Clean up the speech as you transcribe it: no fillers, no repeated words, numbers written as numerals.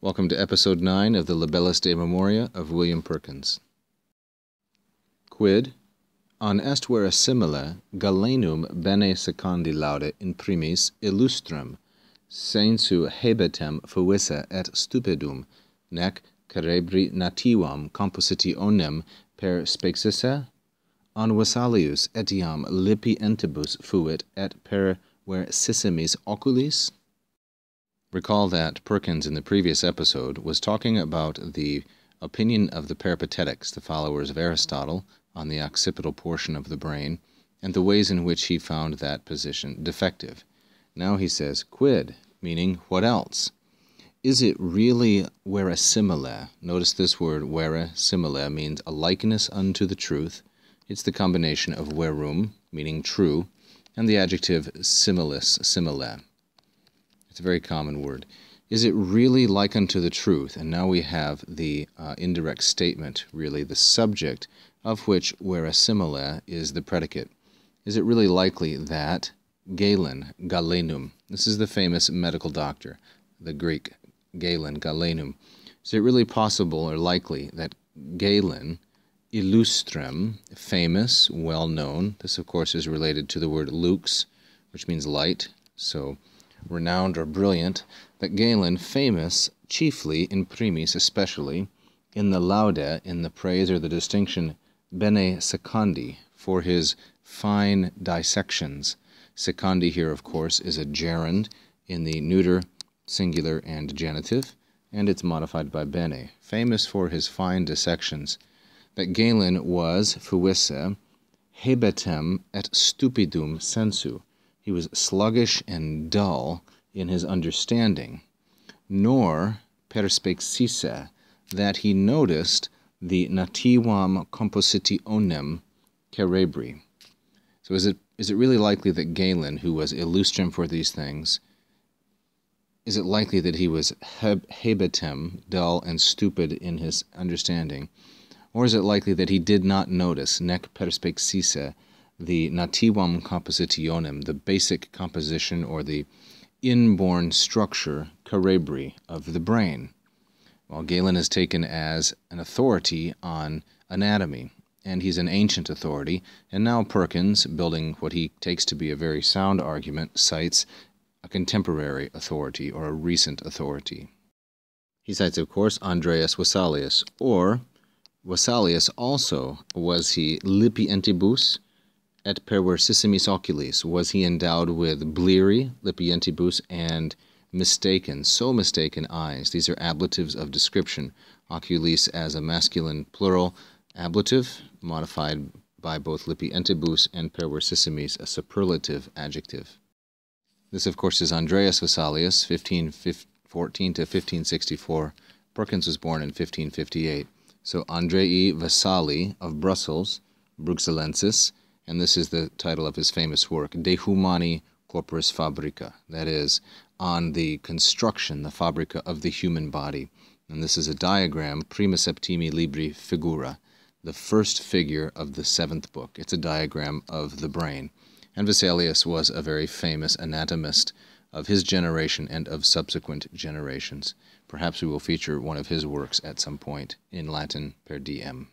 Welcome to Episode 9 of the Libellus De Memoria of William Perkins. Quid an est vera simile Galenum bene secondi laude in primis illustrum sensu hebetem fuisse et stupidum nec cerebri nativam compositionem per spexisse an Vesalius etiam lipientibus fuit et per versissimis oculis? Recall that Perkins in the previous episode was talking about the opinion of the peripatetics, the followers of Aristotle, on the occipital portion of the brain, and the ways in which he found that position defective. Now he says, quid, meaning what else? Is it really vera simile? Notice this word, vera simile, means a likeness unto the truth. It's the combination of verum, meaning true, and the adjective similis, simile. It's a very common word. Is it really like unto the truth? And now we have the indirect statement, really, the subject, of which vera simile is the predicate. Is it really likely that Galen, Galenum, this is the famous medical doctor, the Greek, Galen, Galenum. Is it really possible or likely that Galen, illustrum, famous, well-known, this of course is related to the word lux, which means light, so renowned or brilliant, that Galen, famous, chiefly, in primis especially, in the laude, in the praise or the distinction, bene secondi, for his fine dissections. Secondi here, of course, is a gerund in the neuter, singular, and genitive, and it's modified by bene, famous for his fine dissections, that Galen was, fuisse, hebetem et stupidum sensu, he was sluggish and dull in his understanding, nor perspexisse, that he noticed the nativam compositionem cerebri. So is it really likely that Galen, who was illustrum for these things, is it likely that he was hebetem, dull and stupid in his understanding, or is it likely that he did not notice, nec perspexisse, the nativam compositionem, the basic composition or the inborn structure, cerebri, of the brain? Well, Galen is taken as an authority on anatomy, and he's an ancient authority, and now Perkins, building what he takes to be a very sound argument, cites a contemporary authority or a recent authority. He cites, of course, Andreas Vesalius, or Vesalius also, was he lipientibus et perversissimis oculis, was he endowed with bleary, lipientibus, and mistaken, so mistaken eyes. These are ablatives of description. Oculis as a masculine plural ablative, modified by both lipientibus and perversissimis, a superlative adjective. This, of course, is Andreas Vesalius, 1514 to 1564. Perkins was born in 1558. So Andrei Vesali of Brussels, Bruxellensis, and this is the title of his famous work, De Humani Corporis Fabrica, that is, on the construction, the fabrica of the human body. And this is a diagram, Prima Septimi Libri Figura, the first figure of the seventh book. It's a diagram of the brain. And Vesalius was a very famous anatomist of his generation and of subsequent generations. Perhaps we will feature one of his works at some point in LatinPerDiem.